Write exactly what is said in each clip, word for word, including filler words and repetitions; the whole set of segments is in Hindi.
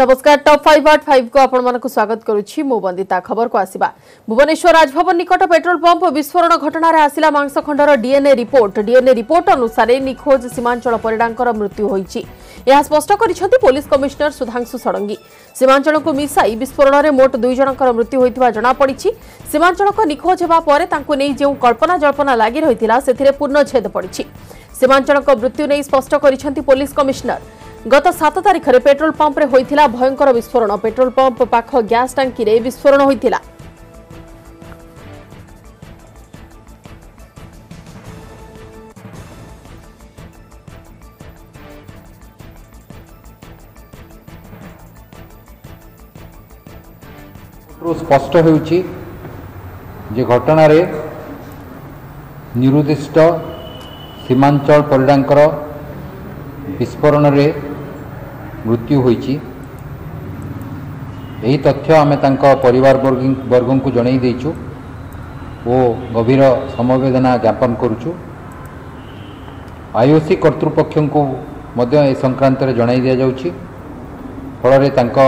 नमस्कार टॉप फाइव आट फाइव को आपको स्वागत करुच्ची मु बंदिता। खबर को आसिबा भुवनेश्वर राजभवन निकट पेट्रोल पंप विस्फोरण घटना रे आसिला मांसखंडर डीएनए रिपोर्ट। डीएनए रिपोर्ट अनुसार निखोज सीमांचल परिडांकर मृत्यु होईची। यह स्पष्ट करिसेंती पुलिस कमिश्नर सुधांशु षडंगी। सीमांचल को मिसाई विस्फोरण में मोट दुई जनकर मृत्यु होईतिबा जणा पड़िछि। सीमांचल को निखोज हेबा परे तांकु नै जेउ कल्पना जल्पना लागि रहितिला सेथिरे पूर्ण छेद पड़िछि। सीमांचल को मृत्यु नै स्पष्ट करिसेंती पुलिस कमिश्नर। गत सात तारीख रे पेट्रोल पंप रे होइथिला भयंकर विस्फोरण। पेट्रोल पंप पाख गैस टांकी रे विस्फोरण होइथिला। स्पष्ट होउछि जे घटना रे निरुदिष्ट सीमांचल परिडांकर विस्फोरण रे मृत्यु होईची। यही तथ्य आमे तांका परिवार वर्गों को जणाई देइचु ओ गभीर समवेदना ज्ञापन करुचु। आईओसी कर्तृपक्षों को मध्य ए संक्रांत रे जणाई दिया जाउची। फल रे तांका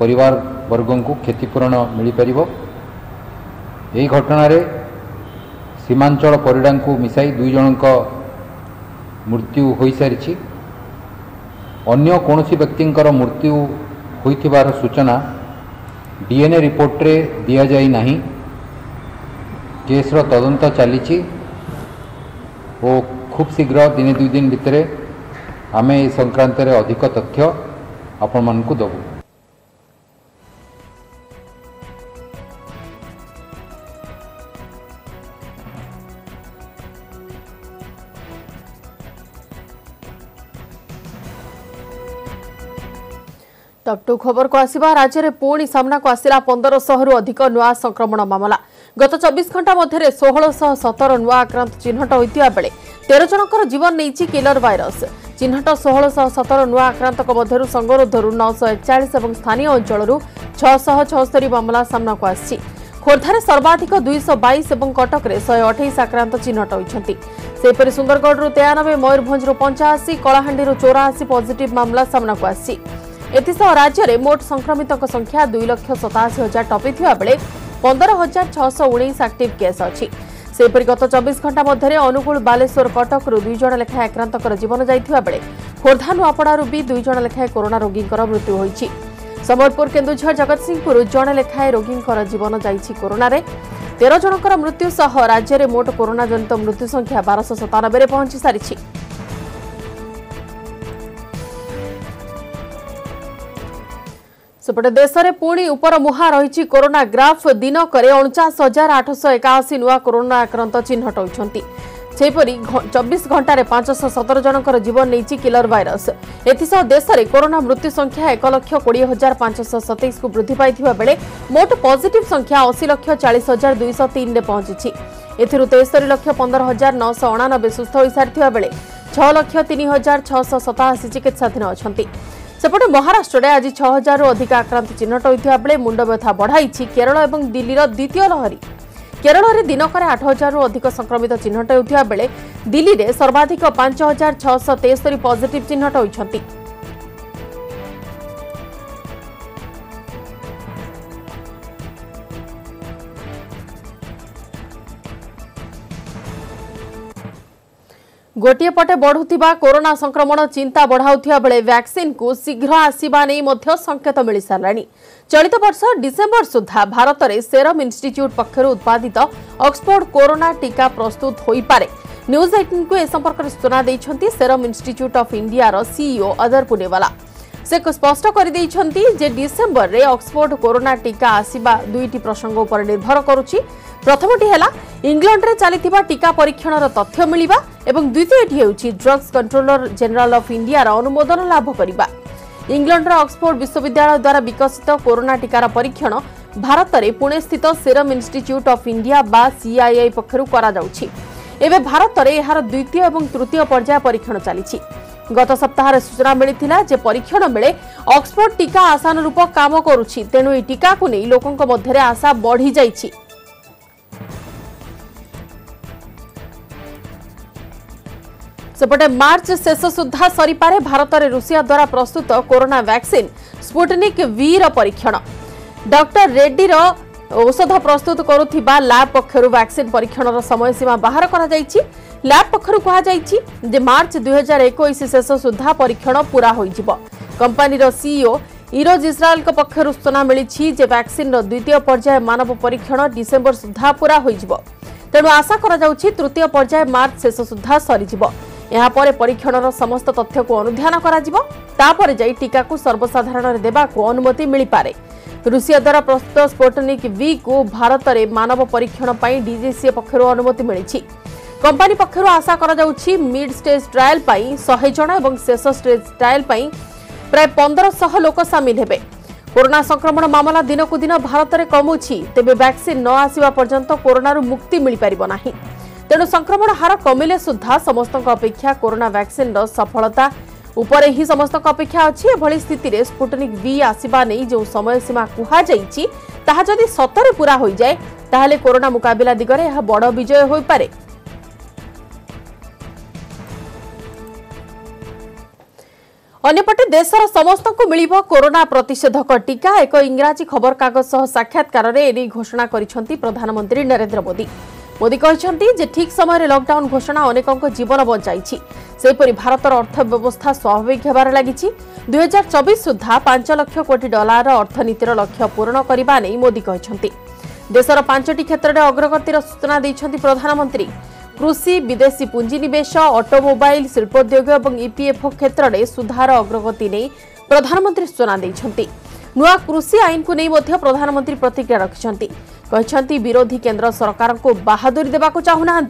परिवार वर्गों को क्षतिपूरण मिली परिबो। यही घटना रे सीमांचल परिडांकु मिसाई दुई जनका मृत्यु होई सारिची। अन्य कौन व्यक्तिंकर मृत्यु होइथिबार सूचना डीएनए रिपोर्ट रे दिया जाई नाही। केसर तदंत चली ओ खूब शीघ्र दिने दुई दिन भितरे आमे ए संक्रांत रे अधिक तथ्य आपण मानकु देबु। टॉप टू खबर को आसिबा। राज्य में पुणी सामना को आसिला पंदर शहरु अधिक नुआ संक्रमण मामला। गत चौबीस घंटा मध्य सोलह सतर नुआ आक्रांत चिन्हट होता बेले तेरह जनकर जीवन नहीं किलर वायरस। चिन्हट सोलह सतर नुआ आक्रांत मध्य संगरोधर नौश एकचाश और स्थानीय अंचल छह चौहत्तर मामला सामना को आसी। खोर्धार सर्वाधिक दुईश बैश और कटक शहे अठाईस आक्रांत चिन्हट होती। सेपरि सुंदरगढ़ तेयानबे मयूरभंज पंचाशी कलाहांडी चौराशी पॉजिटिव मामला सामना को आसी। एतिसह राज्य में मोट संक्रमितों संख्या दुई लक्ष सताशी हजार टपी बेले पंदर हजार छःश उन्नीस आक्टिव केस अच्छी। सेपरि गत चौबीस घंटा मध्य अनुगुल बालेश्वर कटक दुई जण लेखाएं आक्रांतर जीवन जाता बेले खोर्धा नुआपड़ू भी दुई जण लेखाएं कोरोना रोगी मृत्यु होती। सम्बलपुर केन्दुझर जगत सिंहपुर जड़े लेखाएं रोगी जीवन जाना तेरह जनकर मृत्यु सह राज्य में मोट कोरोना जनित मृत्यु संख्या बारश सतानबे पहुंच सारी। सेपटे देश में पुणी उपर मुहा रही कोरोना ग्राफ। दिनक उनचास हजार आठश एकाशी नुआ कोरोना आक्रांत चिन्हट होती। चौबीस घंटे पांचश सतर जनकर जीवन नहीं किलर वायरस। एसह देश में कोरोना मृत्यु संख्या एक लक्ष कोड़े हजार पांचश सतैश को वृद्धि पाई बेले मोट पॉजिटिव संख्या अशी लक्ष चालीस हजार दुईश तीन में पहुंची। एथु तेस्तरी लक्ष पंदर हजार नौश अणानबे सुस्थ हो सारी बेले छह लक्ष तीन हजार छःश सताशी चिकित्साधीन अच्छा। सेपटे महाराष्ट्र में आज छह हजार अधिक आक्रांत चिन्हट होता बेले मुंड व्यथा बढ़ाई केरल और दिल्ली द्वितीय लहरी। केरल में दिनक आठ हजार अधिक संक्रमित चिन्हट होता बेले दिल्ली में सर्वाधिक पांच हजार छःश तेस्तरी पॉजिटिव चिन्हट होती। गोटे पटे बढ़ुथिबा कोरोना संक्रमण चिंता बढ़ाउथिया बेले वैक्सीन को शीघ्र आसीबा नै मध्य संकेत मिल साराणी। चलित वर्ष डिसेंबर सुधा भारत में सेरम इंस्टिट्यूट पक्षर उत्पादित ऑक्सफोर्ड कोरोना टीका प्रस्तुत होई पारे। न्यूज एटीन को ए संपर्क सूचना देइछन्ती सेरम इंस्टिट्यूट ऑफ इंडिया रो सीईओ अदर पुनेवाला। से स्पष्ट कर देइछन्ती जे डिसेंबर रे ऑक्सफोर्ड कोरोना टीका आसीबा दुईटी प्रसंग उपर निर्भर करूची। प्रथमटी हेला इंग्लैंड रे चलीथिबा टीका परीक्षण रो तथ्य मिलिबा एवं द्वितीयटी हेउची drugs controller general of India रो अनुमोदन लाभ करिबा। इंग्लैंड रो ऑक्सफोर्ड विश्वविद्यालय द्वारा विकसित कोरोना टीका रो परीक्षण भारत रे पुणे स्थित सेरम इंस्टिट्यूट ऑफ इंडिया बा सीआईआई पक्षरु करा जाउची। एबे भारत रे एहार द्वितीय एवं तृतीय पर्याय परीक्षण चलीची। गत सप्ताह सूचना मिलिथिला जे परीक्षण बेले ऑक्सफोर्ड टीका आसान रूप काम करुची। तेणु ए टीका को नै लोकंक मध्यरे आशा बढ़ी जाईची। सेपटे मार्च शेष सुधा सरीपे भारत में रूसिया द्वारा प्रस्तुत कोरोना वैक्सीन स्पुटनिक वी परीक्षण डॉक्टर रेड्डीर औषध प्रस्तुत करुवा लैब पक्षर वैक्सीन परीक्षण समय सीमा बाहर करा जायछि। लैब पक्षर कहुछि मार्च दुई हजार इक्कीस शेष सुधा परीक्षण पूरा हो जिवो। कंपनीर सीईओ इरोज इस्राएल पक्षर सूचना मिली वैक्सीन द्वितीय पर्याय मानव परीक्षण डिसेंबर सुधा पूरा हो जिवो। तेणु आशा करा जाउछि तृतीय पर्याय मार्च शेष सुधा सरी जिवो। यहाँ पर परीक्षण समस्त तथ्य को अनुध्यान करा जिवो तापर जाई टीका को सर्वसाधारण देबा को अनुमति मिली पारे। रूसिया द्वारा प्रस्तुत स्पुटनिक वी को भारत में मानव परीक्षण पर डीजीसीए पक्षर अनुमति मिली। कंपनी पक्षर आशा कर मिड स्टेज ट्रायल पर शहे जन और शेष स्टेज ट्रायल पर प्राय पंद्रह सौ लोक सामिल होते। कोरोना संक्रमण मामला दिनक दिन भारत में कमुची तेज वैक्सीन न आसवा पर्यंत कोरोना मुक्ति मिल पार ना। तेणु संक्रमण हार कमिले सुधा समस्त अपेक्षा कोरोना वैक्सीन सफलता उपरे ही समस्त अपेक्षा अच्छी। एभली स्थिति में स्पुटनिक वी आसवा नहीं जो समय सीमा कहुई ताहा जदि सतरे पूरा हो जाए ताहले कोरोना मुकाबला दिगरे यह बड़ विजय हो पारे। अन्यपटे देशर समस्त को मिल कोरोना प्रतिषेधक टीका एक इंग्राजी खबर कागज सह साक्षात्कार में घोषणा करिसेंती प्रधानमंत्री नरेंद्र मोदी। मोदी कहते ठीक समय लॉकडाउन घोषणा अनेकों जीवन बचाई से भारतर अर्थव्यवस्था स्वाभाविक होबार लगी। दुई हजार चौबीस सुधा पांच लाख कोटी डॉलर अर्थनीतिर लक्ष्य पूर्ण करने नहीं मोदी कहते। देशर पांचटी क्षेत्र में अग्रगतिर सूचना देइछन्ती प्रधानमंत्री। कृषि विदेशी पुंजी निवेश ऑटोमोबाइल शिल्पोद्योग और ईपीएफओ क्षेत्र में सुधार अग्रगति नहीं प्रधानमंत्री सूचना देइछन्ती। नुआ कृषि आईन को नहीं मध्य प्रधानमंत्री प्रतिक्रिया रखिछन्ती। कहते विरोधी केंद्र सरकार को बहादुरी देवा को चाहूना।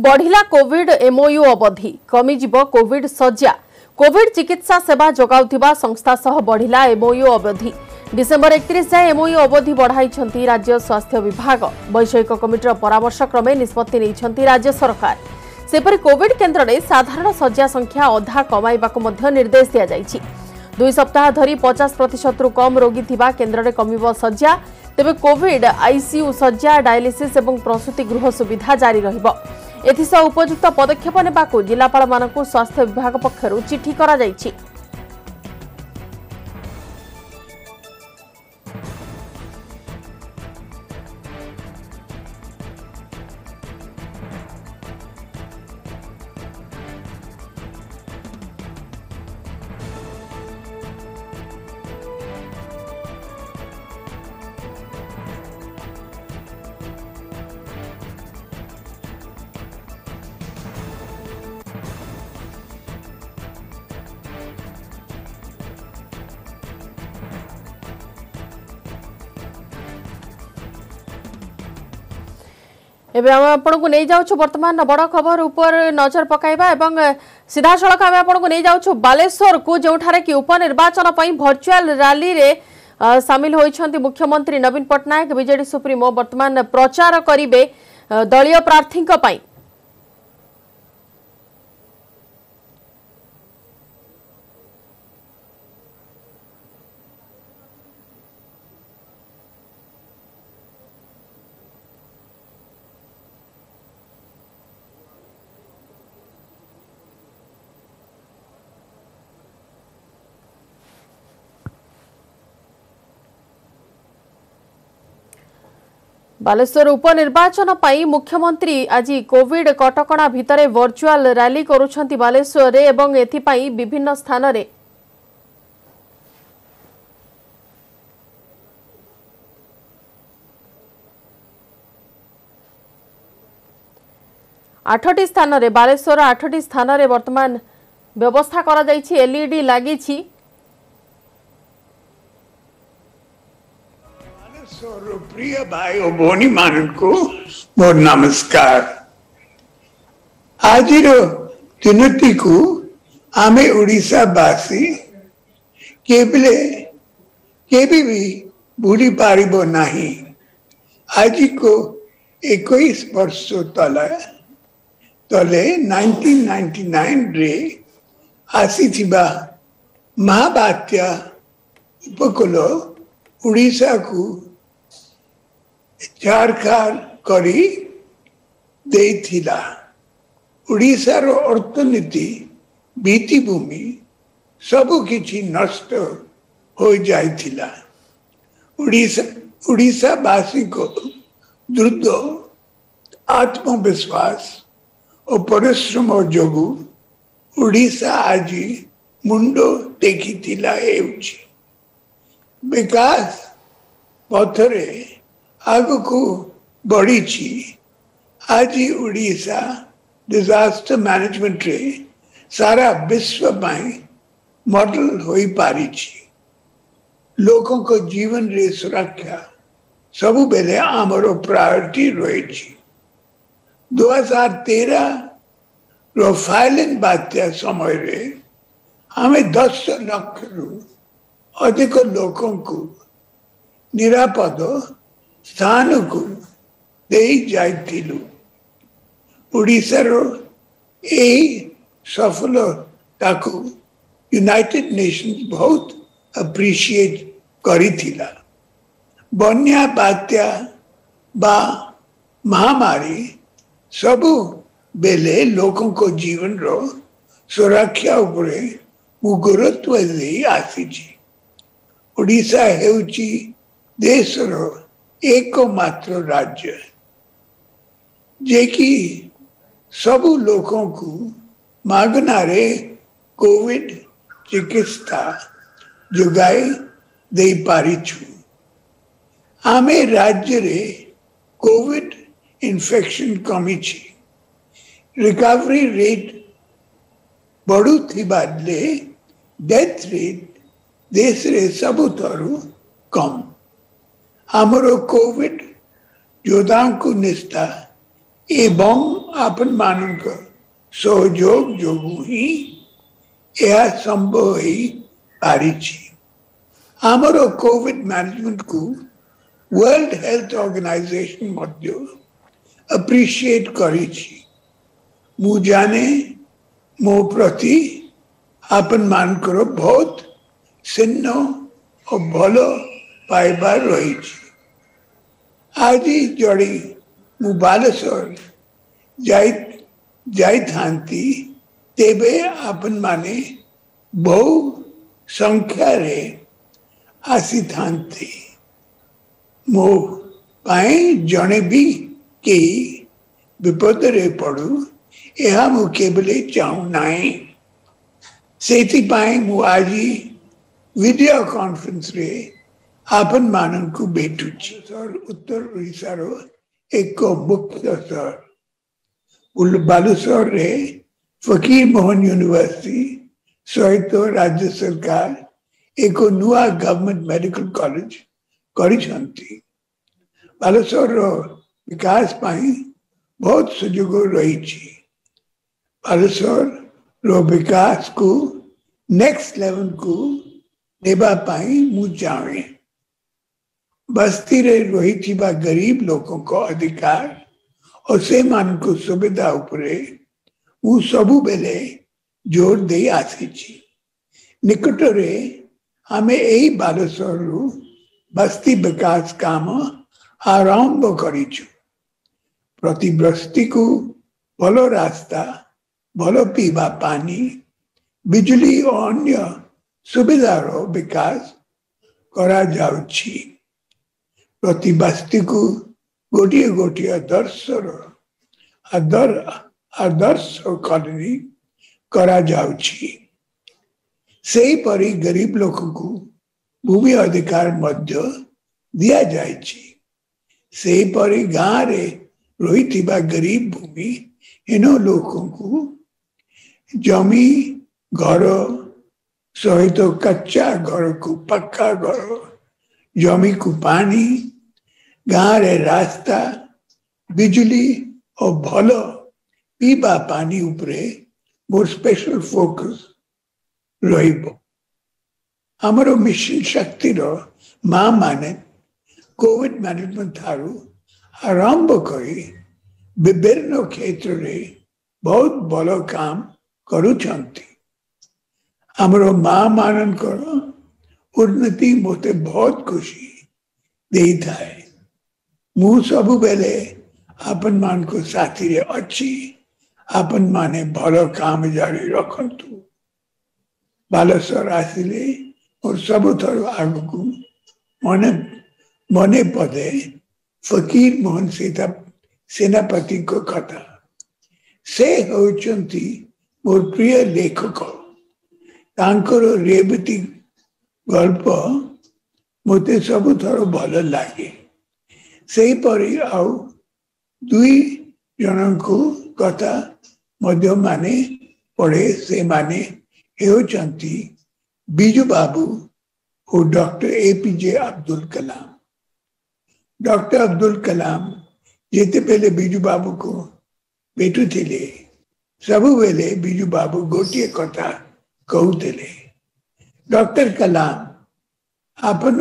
बढ़िला कोविड एमओयू अवधि कमिजिब कोविड सज्जा। कोविड चिकित्सा सेवा जोगाउथिबा संस्था सह बढ़िला एमओयू अवधि डिसेंबर एकतीस जाए एमओयू अवधि बढ़ाई राज्य स्वास्थ्य विभाग। वैषयिक कमिटीर परामर्श क्रमे निष्पत्ति नेइछन्ती राज्य सरकार। सेपरि कोविड केन्द्र में साधारण सज्जा संख्या अधा कमाइबाकु मध्य निर्देश दिया जाइछि। दुई सप्ताह धरी पचास प्रतिशत रु कम रोगी थिबा केन्द्र में कमिबो सज्जा। तेबे कोविड आईसीयू सज्जा डायलिसिस एवं प्रसूति गृह सुविधा जारी रहिबो। एथिसह उपयुक्त पदक्षेप नेबाकू जिलापाल मानकू स्वास्थ्य विभाग पक्षरू चिठी करा जाइछि। एबे हम आपनको नहीं जाउछु वर्तमान बड़ खबर ऊपर नजर पकाइबा एवं सीधा सड़क आम आपको नहीं जाउछु बालेश्वर को जो कि उपनिर्वाचन पर भर्चुआल रैली रे सामिल होइछन्ती मुख्यमंत्री नवीन पटनायक। बीजेडी सुप्रीमो वर्तमान प्रचार करिवे दलीय प्रार्थी पाई। बालेश्वर उपनिर्वाचन पर मुख्यमंत्री आज कोविड कटकणा भितर वर्चुअल रैली करुछन्ती बालेश्वर रे एवं एथिपाई विभिन्न स्थान रे। आठटी स्थान रे बालेश्वर आठटी स्थान रे वर्तमान व्यवस्था करा जाइछि। एलईडी लागी छि। प्रिय भाई और भौनी मान को मोर नमस्कार। आज दिनटी को आमे उड़ीसा बासी केवले केबी भी भूली पारिबो नाही। आदि को इक्कीस वर्ष तले तले नाइन्टीन नाइंटी नाइन रे आसीथिबा महाबात्या उपकूल ओडिशा को झारखार करी देथिला। ओडिशार अर्थनीति भूमि सब किछि नष्ट हो जाइथिला। ओडिशा ओडिशावासी को द्रुत आत्मविश्वास और परिश्रम जोगु ओडिशा आज मुंडो टेकी थिला। विकास पथरे आग को बढ़ी छी। आज ओडिशा डिजास्टर मैनेजमेंट रे सारा विश्व में मॉडल हो पारी छी। लोकों को जीवन रे सुरक्षा सबु बेले आमरो प्रायोरिटी रही। दो हजार तेरह फाइलेन बात्या समय रे हमें दस लाख रु अधिक लोकों को निरापद स्थान को दे जाइथिलु। ओडिशार यही सफलता को यूनाइटेड नेशंस बहुत अप्रिशिएट करी थिला। बन्या बात्या बा महामारी सबु बेले लोकों को जीवन रो सुरक्षा उपरे गुरुत्व दे आसी छी। ओडिशा हेउची देश रो एकमात्र राज्य जे कि सबु लोकों को मागनारे कोविड चिकित्सा जुगाई दे पारी छु। आमे राज्य रे कोविड इन्फेक्शन कमी छी। रिकवरी रेट बढ़ू थी बदले डेथ रेट देश रे सबुतरू कम। हमरो कोविड योद्धा को निष्ठा एवं अपन मानन को सहयोग जोगु ही यह संभव ही आमरो कोविड मैनेजमेंट को वर्ल्ड हेल्थ ऑर्गेनाइजेशन अप्रिशिएट करी छी। मु जाने मो प्रति आपन मान करो बहुत सिन्न और भलो पाइबार रही छी। आज जड़ी मु बालेश्वर जाई जाई थांती तेबे आपन माने बहु संख्या रे आसी थांती। मो पाए जने भी के विपद रे पड़ू यह मु केवले चाहू नाई। सेति पाए मु आजी वीडियो कॉन्फ्रेंस रे आपन मानन को भेटू छी। सर उत्तर ओडिशा रो एक मुख्य सर उल बालेश्वर रे फकीर मोहन यूनिवर्सिटी सहित राज्य सरकार एक नुआ गवर्नमेंट मेडिकल कॉलेज करिछंती। बालेश्वर विकास पाई बहुत सुयोग रही छी। बालेश्वर रो विकास को नेक्स्ट लेवल को नेबा पाई मु जावे। बस्ती रे रही थी बा गरीब लोगों को अधिकार और से मान को सुविधा उपरे मु सबु बेले जोर दे आसी छी। निकटरे हमें यही बालेश्वर बस्ती विकास काम आरंभ करिछु। प्रति बस्ती को भलो रास्ता भलो पीवा पानी बिजली और अन्य सुविधार विकास करा जाउछि। प्रति बस्ती को गोटे गोटे आदर्श आदर आदर्श कॉलोनी करा जाउछि। सेही परी गरीब लोगों को भूमि अधिकार मध्य दिया जाइछि। सेही परी गाँव रे रही थी गरीब भूमि इनो लोगों को जमी घर सहित तो कच्चा घर को पक्का घर जमी को पानी गाँव रे रास्ता बिजली और भलो पीवा पानी उपरे मोर स्पेशल फोकस रहिबो। हमरो मिशन शक्ति रो मां माने कोविड मैनेजमेंट थारू आरंभ करी विभिन्न क्षेत्र में बहुत बड़ काम करुछंती। हमरो माँ माननकर उन्नति मोते बहुत खुशी देई थाए। मु सबु बेले आपन मान को साथी रे अच्छी आपन माने भलो काम जारी रखंतु। बालेश्वर आसिले और सबु थर आगकु मने मने पदे फकीर मोहन सीता सेनापति को कथा से होचंती मोर प्रिय लेखक। तांकर रेवती गल्प मते सबु थर भल लागे। सेई परी आउ दुई जनंकु कथा मध्य माने पढ़े से माने होचंती बीजू बाबू और doctor APJ Abdul Kalam. Doctor Abdul Kalam जेते पहले बीजू बाबू को भेटू थे सबु बेले बीजू बाबू गोटे कथा कहूले। डॉक्टर कलाम आपन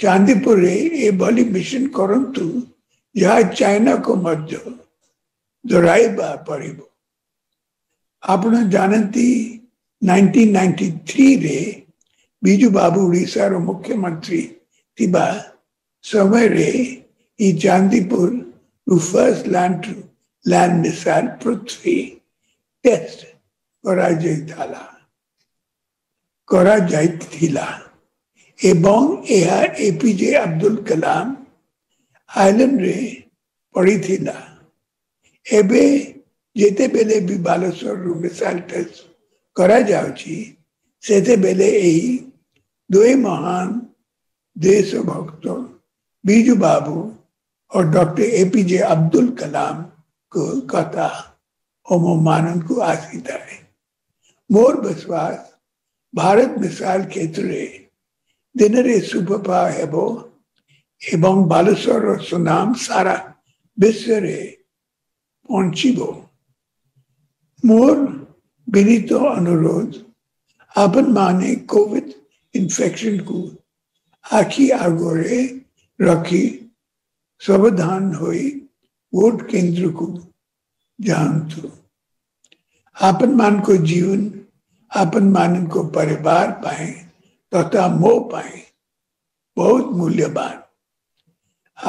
चांदीपुर एभली मिशन करंतु जहाँ चाइना को मध्य दोहराइबा पड़िबो। आपन जानती नाइंटीन नाइंटी थ्री रे बीजू बाबू ओडिशार मुख्यमंत्री थिबा समय रे ई Chandipur first land land missile Prithvi test करा जाइताला करा जाइतिला एवं एहा एपीजे अब्दुल कलाम आइलैंड रे पड़ी थिला। एबे जेते बेले भी बालेश्वर मिसाइल टेस्ट करा जाउची सेते बेले एही दुई महान देश भक्त बीजू बाबू और डॉक्टर एपीजे अब्दुल कलाम को कथा ओमो मानन को आसीता है। मोर विश्वास भारत मिसाइल क्षेत्र दिन रे सुपर पावर हेबो एवं बालेश्वर रो सुनाम सारा विश्व रे पहुंचीबो। मोर विनीत अनुरोध आपन माने कोविड इन्फेक्शन को आखी आगोरे रखी सावधान होई वोट केंद्र को जानतु। आपन मान को जीवन आपन मानन को परिवार पाए तथा मोह पाए बहुत मूल्यवान।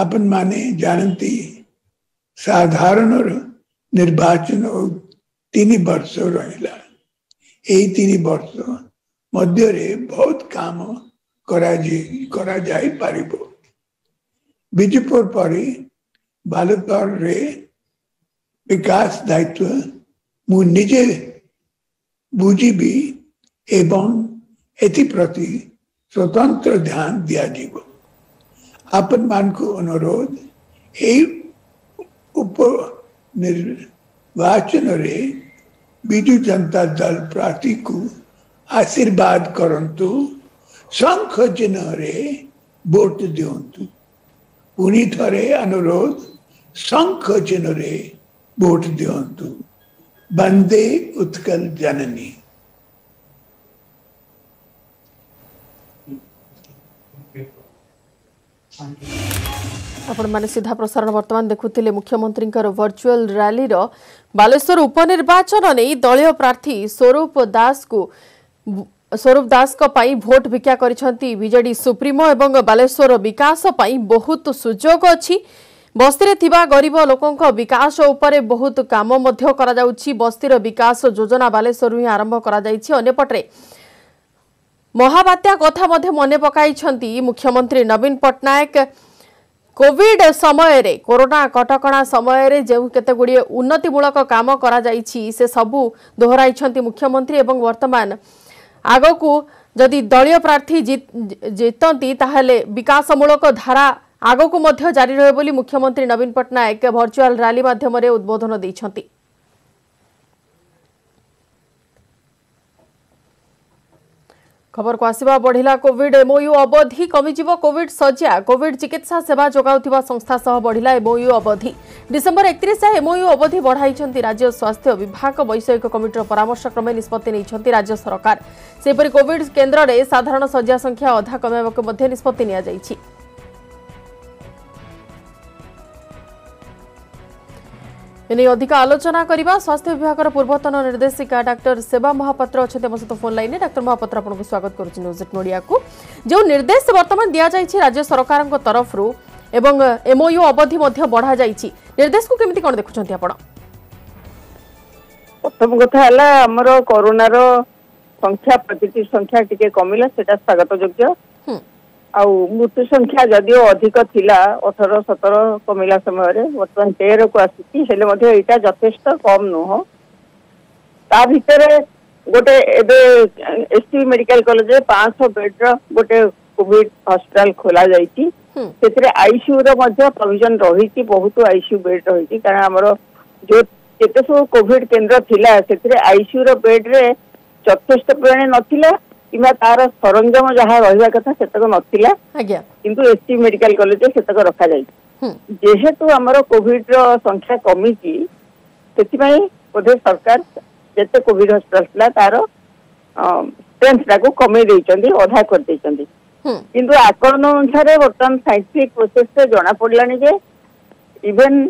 आपन माने जानती साधारण और निर्वाचन और तीन वर्ष रहिला। यही तीन वर्ष मध्य रे बहुत काम करा करा जाई पारिबो। बीजपुर परी बालेश्वर रे विकास दायित्व मु निजे बुझी भी एवं एथिप्रति स्वतंत्र ध्यान दिया जीव। आपन मान को अनुरोध यही उप निर्वाचन रे बीजू जनता दल प्रार्थी को आशीर्वाद करंतु। शंख चिन्ह रे वोट दियंतु। पुनी थरे अनुरोध शंख चिन्ह रे वोट दियंतु। बंदे उत्कल जननी। आपण सीधा प्रसारण वर्तमान देखुले मुख्यमंत्री वर्चुअल रैली रो बालेश्वर उपनिर्वाचन नहीं दलय प्रार्थी स्वरूप दास को स्वरूप दास को पाई भोट भिक्षा करिसेंती बीजेडी सुप्रीमो एवं बालेश्वर विकास पाई बहुत सुजोग अछि। बस्तीरे थिबा गरीब लोकंक विकास उपरे बहुत काम मध्य करा जाउछि। बस्तीर विकास योजना बालेश्वर ही आरंभ करा जाइछि। अन्यपटे महाबात्या कथा मध्ये मने पकाइछंती मुख्यमंत्री नवीन पटनायक। कोविड समय रे कोरोना कटकणा समय रे जे केते गुडिये उन्नतिमूलक काम करा जाइछि से सबु दोहराइछंती मुख्यमंत्री एवं वर्तमान आगकु जदि दलीय प्रार्थी जितंती ताहले विकासमूलक धारा आगकु मध्य जारी रहे बोली मुख्यमंत्री नवीन पटनायक वर्चुअल रैली माध्यम रे उद्बोधन दैछंती। खबर को आसवा बढ़िला कोविड एमओयू अवधि कमिजिबो। कोविड सज्जा कोविड चिकित्सा सेवा जोगाउथिबा संस्था सह बढ़िला एमओयू अवधि। डिसेंबर एकतीस एमओयू अवधि बढ़ाइछंती राज्य स्वास्थ्य विभाग। वैषयिक कमिटीर परामर्श क्रमे निष्पत्ति नैछंती राज्य सरकार। सेपरि कोविड केन्द्र रे साधारण सज्जा संख्या अधा कमाइबाकु मध्ये निष्पत्ति निया जाइछि। एने अधिक आलोचना करवा स्वास्थ्य विभाग पूर्वतन निर्देशिका डाक्टर सेवा महापात्र अच्छे आम सहित फोन लाइन में डाक्टर महापात्र आपको स्वागत करुँ। जो निर्देश बर्तमान दि जाए राज्य सरकार तरफ एवं एमओयू अवधि बढ़ा जा निर्देश को केमती कौन देखुं आप? प्रथम कथा है कोरोनार संख्या पॉजिटिव संख्या टी कमिला स्वागत योग्य आउ मृत्यु संख्या जदिव अधिक अठर सतर कमिला समय बर्तमान तेरह को आसी यथेष्ट कम नुह। ता भितर गोटे एस टी मेडिकल कॉलेज पाँच सौ बेड रोटे कोविड हॉस्पिटल खोल जाती आईसीयू प्रोविजन रही बहुत आईसीयू बेड रही कारण आमर जो जिते सब कोविड केन्द्र थिला से आईसीयू बेड रे यथेष्ट परिमाण नाला किंवा तार सरंजाम जहा रहिबा कथा सेतक नथिला आज्ञा किंतु एसटी मेडिकल कॉलेज सेतक रखा जाय जेहेतु हमरो कोविड रो संख्या कमी छी सेति पई ओधे सरकार जते कोविड हॉस्पिटल ला तार स्ट्रेंथ लागो कमी देइचंदी ओधा कर देइचंदी किंतु आकलन अनुसार वर्तमान साइंटिफिक प्रोसेस से जाना पड़लानी जे इवन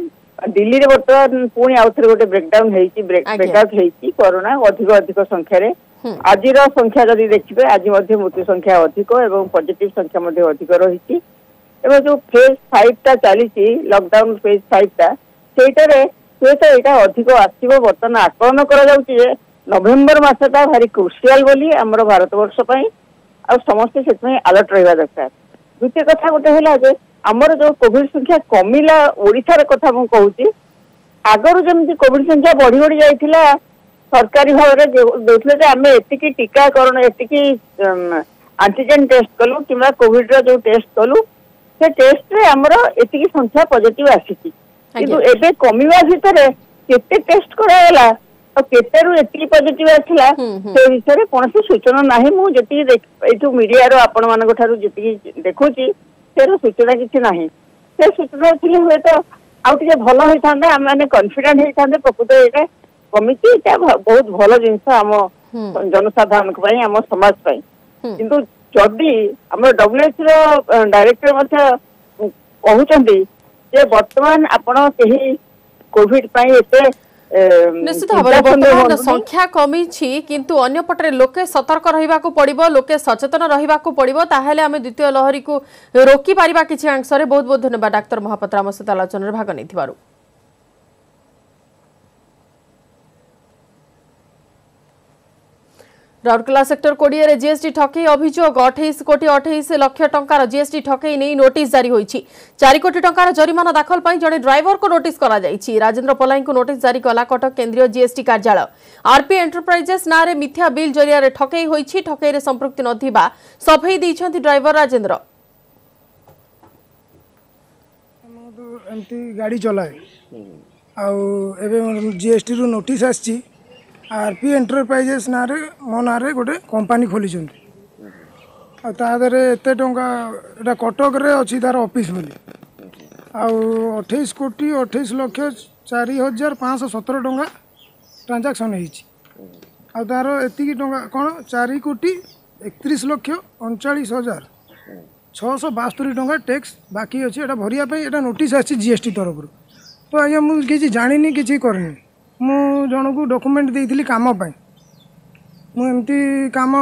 दिल्ली रे वर्तमान पुणी आउथर गोटे ब्रेकडाउन हेची ब्रेकआउट हेची कोरोना अधिक अधिक संख्या रे आज संख्या जदि देखिए आज मृत्यु संख्या अधिक एवं पॉजिटिव संख्या अधिक रही जो फेज फाइव टा चली लॉकडाउन फेज फाइव टा से अधिक आसो बर्तमान आकलन कर नवेम्बर मसटा भारी क्रुशियाल बोली आमर भारतवर्ष आ समस्ते से आलर्ट रहा दरकार। द्वितीय कथा गोटे है आमर जो कोविड संख्या कमिला ओडिशार कथा मुझे कहूँ आगर जमी कोविड संख्या बढ़ी बढ़ी जाता सरकारी भाव देखिए आम एतिक टीकाकरण एतिक आंटीजेन टेस्ट कलु कि कोविड रो टेस्ट कलु से टेस्ट रे आमर एतिक संख्या पॉजिटिव आसीची किंतु एबे कमीवा भितर केते टेस्ट कराला और केते रु एतिक पॉजिटिव आथिला से विषय कोनों से सूचना नाही। मु जति एठु मीडिया रो आपण मानक थारु जति देखुची से सूचना किछि नाही से सूचना थिले होय तो आउ टिके भलो होय थांदा हम माने कॉन्फिडेंट होय थांदे प्रकृत एटा कमिटी बहुत भल जिनस आम जनसाधारण आम समाज किंतु जदि आम डब्ल्यूएच रो डायरेक्टर कहते जे बर्तमान आपड़ी कोविड निश्चित भाव संख्या कमी किंतु अन्य पटे लोके सतर्क रहिबाकू पड़िबो लोके सचेतन रहिबाकू पड़िबो ताहेले आमे द्वितीय लहरी को रोकी पारिबा किछि अंशरे। बहुत बहुत धन्यवाद डाक्टर महापात्र आम सहित आलोचन भाग नैथिबारु। राउरकेला सेक्टर कोड़े में जीएसटी ठकई अभियोग अठाईस कोटी अठाईस लाख टंकार जीएसटी ठकई नहीं नोटिस जारी होती चार कोटी टंकार जरिमाना दाखल पर जड़े ड्राइवर को नोटिस करा जायछि। राजेन्द्र पलाई को नोटिस जारी कला कटक केन्द्रीय जीएसटी कार्यालय। आरपी एंटरप्राइजेस नारे मिथ्या बिल जरिया ठकई होती ठकई में संपृक्ति नथिबा सफेई दैछंती ड्राइवर राजेन्द्र। गाड़ी चलाए जीएसटी रो नोटिस आछि आरपी एंटरप्राइजेस ना मो ना गोटे कंपानी खोली आते टाँचा कटक अच्छी तार ऑफिस बोली अट्ठाईस कोटी अट्ठाईस लाख चार हजार पाँच सौ सतर टाँचा ट्रांजैक्शन हो तार एति टाँचा कौन चार कोटी एकतीस लाख उनचालीस हजार छः सौ बास्तरी टाँचा टैक्स बाकी अच्छे यहाँ भरिया नोटिस आसी जीएसटी तरफ तो आज्ञा मुझे जानी कि करनी मु जन को डॉक्यूमेंट देइथिली काम पई मु एमती काम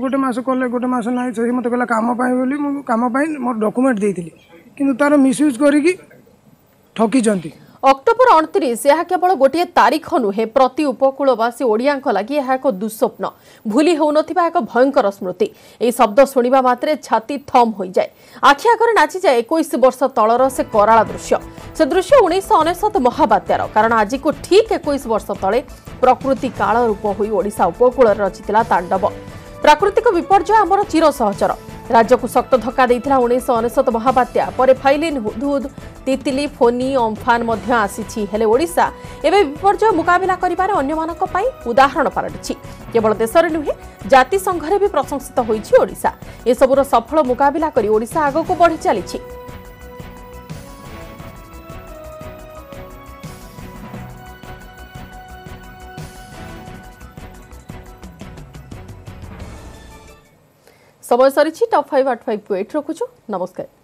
गोटे मास कले गोटे मास नाइ से मते कहला काम पई बोली मु काम पई मोर डॉक्यूमेंट देइथिली किंतु तार मिसयूज करिकी ठकी जंती। अक्टोबर उनतीस यह केवल गोटे तारीख नुहे प्रति उपकूलवासी ओडियांक लागि यह एक दुस्वप्न भूली हो नथिबा एक भयंकर स्मृति। ए शब्द सुनिबा मात्रे छाती थम हो जाए आखि आगे नाची जाए इक्कीस वर्ष तलर से कराला दृश्य से दृश्य उन्नीस अनेशत महाबात्यार कारण आज को ठीक इक्कीस वर्ष तले प्रकृति काल रूप होई ओडिशा उपकूल रचितिला तांडव। प्राकृतिक विपर्जय आमर चिर सहचर राज्य को शक्त धक्का देइथिला उन्नीस अनेशत महाबात्या पर फाइलिन हुदहुद तितली फोनी अम्फान मध्य आसीछि हेले ओडिशा एबे विपर्जय मुकाबला करिबार अन्य मानक पई उदाहरण पालटिछि केवल देशरे नुहे जाति संघरे भी प्रशंसित होइछि ओडिशा ए सबुर सफल मुकाबला करी ओडिशा आगको बढ़ि चलिछि। समय सरी टॉप फाइव आट फाइव को एट रखुछु नमस्कार।